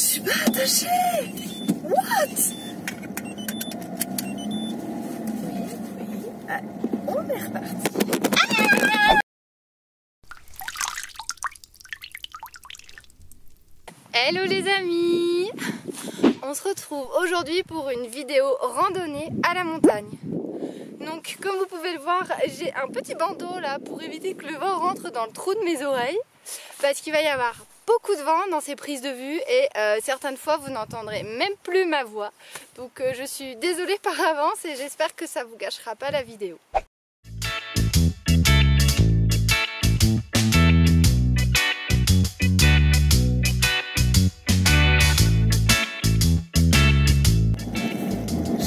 suis pas attachée. What? Oui. Allez, on est reparti. Hello les amis. On se retrouve aujourd'hui pour une vidéo randonnée à la montagne. Donc comme vous pouvez le voir, j'ai un petit bandeau là pour éviter que le vent rentre dans le trou de mes oreilles. Parce qu'il va y avoir beaucoup de vent dans ces prises de vue et certaines fois vous n'entendrez même plus ma voix. Donc je suis désolée par avance et j'espère que ça ne vous gâchera pas la vidéo.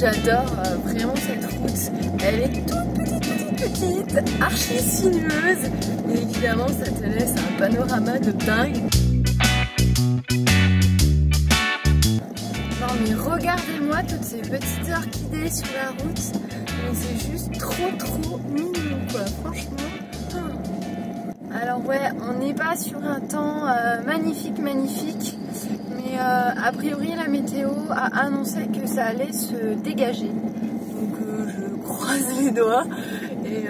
J'adore vraiment cette route, elle est toute petite, archi sinueuse et évidemment ça te laisse un panorama de dingue. Non mais regardez-moi toutes ces petites orchidées sur la route, c'est juste trop mignon quoi, franchement. Alors ouais, on n'est pas sur un temps magnifique. Mais a priori la météo a annoncé que ça allait se dégager, donc je croise les doigts et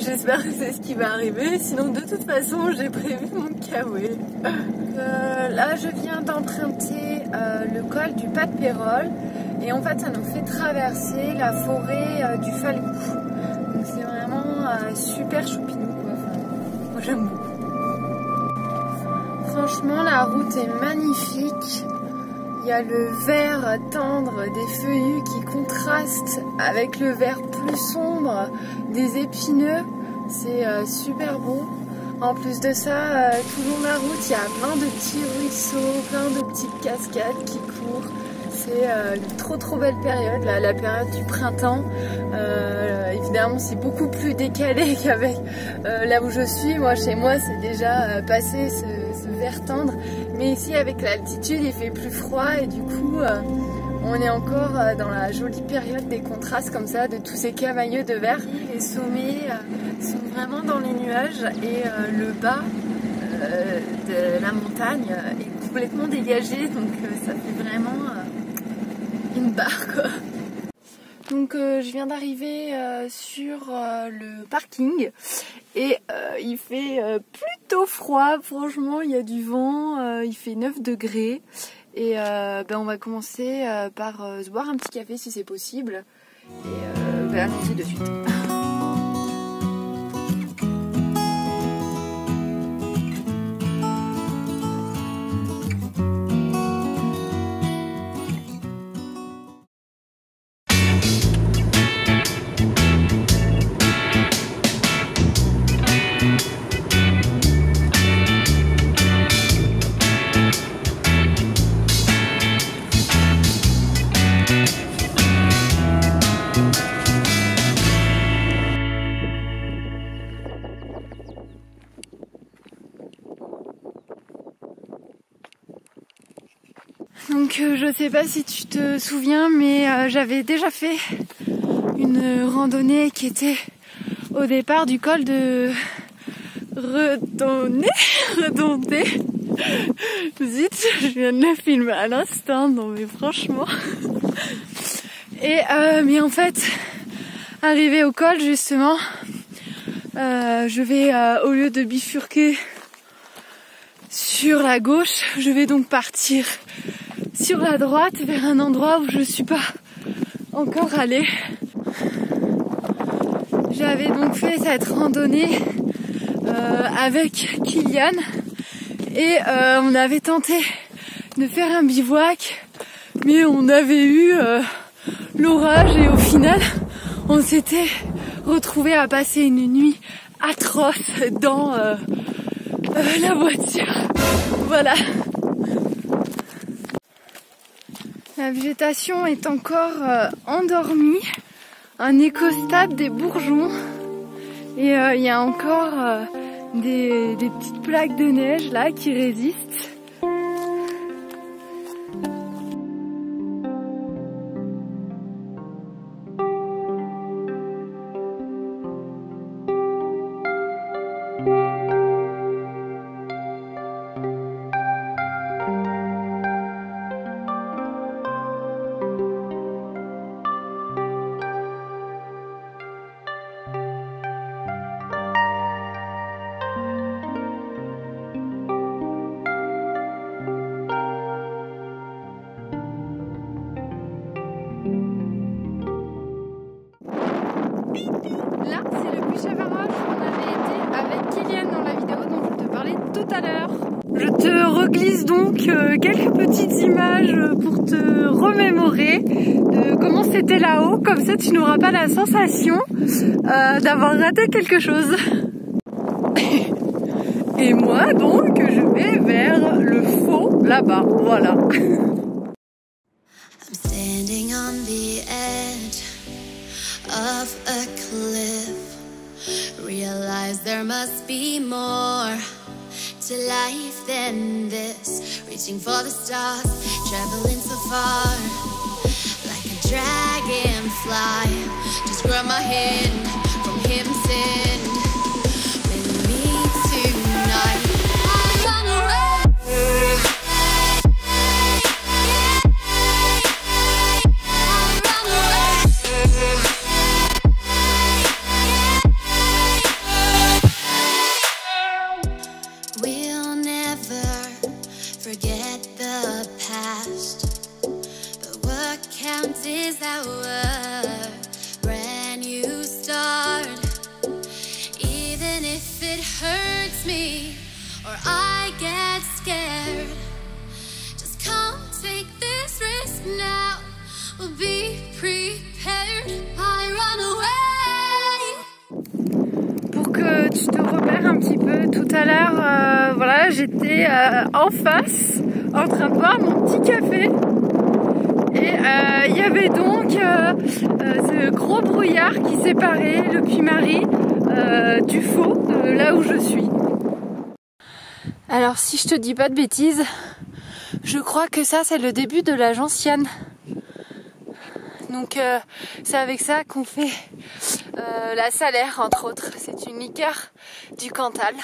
j'espère que c'est ce qui va arriver, sinon de toute façon j'ai prévu mon kawaii. Là je viens d'emprunter le col du Pas de Pérole et en fait ça nous fait traverser la forêt du Falcou, donc c'est vraiment super choupinou quoi. Enfin, moi j'aime beaucoup. Franchement, la route est magnifique. Il y a le vert tendre des feuillus qui contraste avec le vert plus sombre des épineux. C'est super beau. En plus de ça, tout le long de la route, il y a plein de petits ruisseaux, plein de petites cascades qui courent. C'est une trop belle période, là, la période du printemps. Évidemment, c'est beaucoup plus décalé qu'avec là où je suis. Moi, chez moi, c'est déjà passé ce vert tendre. Mais ici, avec l'altitude, il fait plus froid et du coup, on est encore dans la jolie période des contrastes comme ça, de tous ces camailleux de vert. Les sommets sont vraiment dans les nuages et le bas de la montagne est complètement dégagé. Donc, ça fait vraiment... une barre quoi. Donc je viens d'arriver sur le parking et il fait plutôt froid, franchement il y a du vent, il fait 9 degrés et on va commencer par se boire un petit café si c'est possible et annoncer de suite. Donc je sais pas si tu te souviens mais j'avais déjà fait une randonnée qui était au départ du col de Redonné. Zut, je viens de le filmer à l'instant, non mais franchement. Et mais en fait, arrivé au col justement, je vais au lieu de bifurquer sur la gauche, je vais donc partir sur la droite vers un endroit où je suis pas encore allée. J'avais donc fait cette randonnée avec Kylian et on avait tenté de faire un bivouac mais on avait eu l'orage et au final on s'était retrouvé à passer une nuit atroce dans la voiture. Voilà. La végétation est encore endormie, un écho stable des bourgeons et il y a encore des petites plaques de neige là qui résistent. l'heure. Je te reglisse donc quelques petites images pour te remémorer de comment c'était là-haut, comme ça tu n'auras pas la sensation d'avoir raté quelque chose. Et moi donc je vais vers le Faux là-bas, voilà. I'm standing on the edge of a cliff. Realize there must be more to life than this. Reaching for the stars, traveling so far, like a dragonfly. Just grab my hand from him sin. With me tonight, I'm on the road. Pour que tu te repères un petit peu, tout à l'heure, voilà, j'étais en face, en train de boire mon petit café. Et il y avait donc ce gros brouillard qui séparait le Puy Mary du Faux, là où je suis. Alors si je te dis pas de bêtises, je crois que ça c'est le début de la gentiane. Donc c'est avec ça qu'on fait la salaire, entre autres. C'est une liqueur du Cantal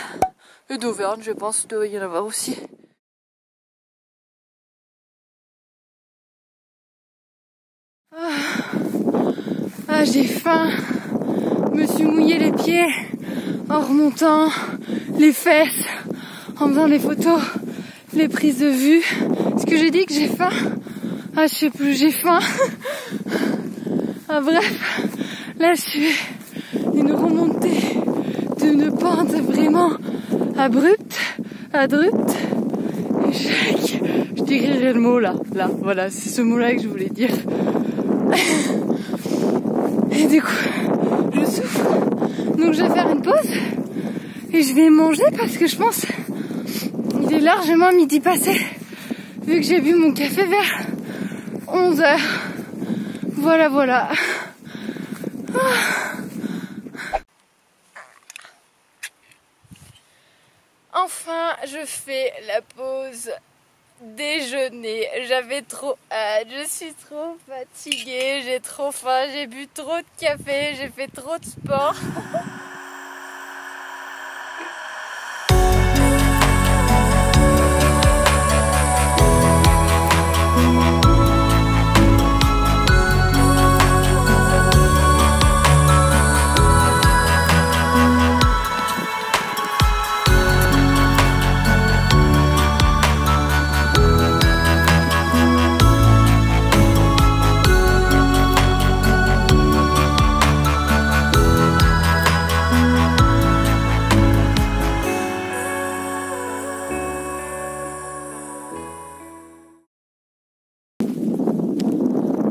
et d'Auvergne, je pense, il doit y en avoir aussi. Ah, j'ai faim, je me suis mouillé les pieds en remontant, les fesses, en faisant les photos, les prises de vue. Est-ce que j'ai dit que j'ai faim? Ah, je sais plus, j'ai faim. Ah bref, là je suis une remontée d'une pente vraiment abrupte, adrupte. Je dirais le mot là, voilà, c'est ce mot-là que je voulais dire. Et du coup, je souffre. Donc je vais faire une pause et je vais manger parce que je pense il est largement midi passé vu que j'ai bu mon café vers 11h. Voilà. Enfin, je fais la pause déjeuner. J'avais trop hâte, je suis trop fatiguée, j'ai trop faim, j'ai bu trop de café, j'ai fait trop de sport.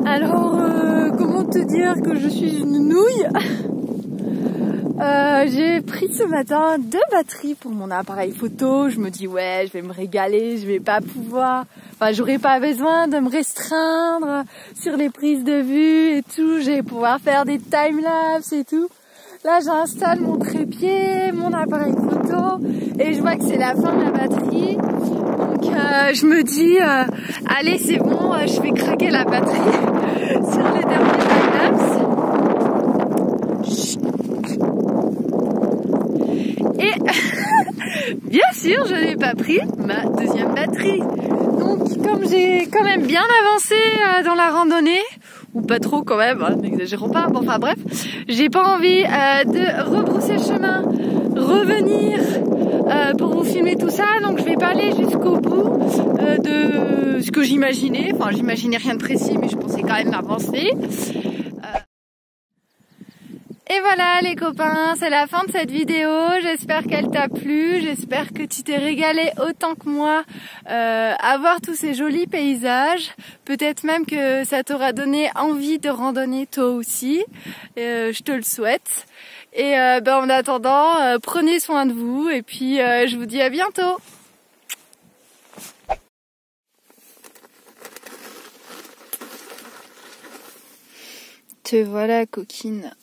Alors, comment te dire que je suis une nouille? J'ai pris ce matin 2 batteries pour mon appareil photo. Je me dis, ouais, je vais me régaler, je vais pas pouvoir... Enfin, j'aurai pas besoin de me restreindre sur les prises de vue et tout. Je vais pouvoir faire des timelapses et tout. Là, j'installe mon trépied, mon appareil photo et je vois que c'est la fin de la batterie. Donc, je me dis, allez, c'est bon, je vais craquer la batterie. Sur les derniers timelapses. Et bien sûr, je n'ai pas pris ma 2e batterie. Donc, comme j'ai quand même bien avancé dans la randonnée, ou pas trop quand même, n'exagérons pas, bon, enfin bref, j'ai pas envie de rebrousser le chemin, revenir pour vous filmer tout ça, donc je vais pas aller jusqu'au bout de ce que j'imaginais, enfin j'imaginais rien de précis mais je pensais quand même avancer. Et voilà, voilà les copains, c'est la fin de cette vidéo, j'espère qu'elle t'a plu, j'espère que tu t'es régalé autant que moi à voir tous ces jolis paysages, peut-être même que ça t'aura donné envie de randonner toi aussi, je te le souhaite. Et en attendant, prenez soin de vous et puis je vous dis à bientôt. Te voilà coquine.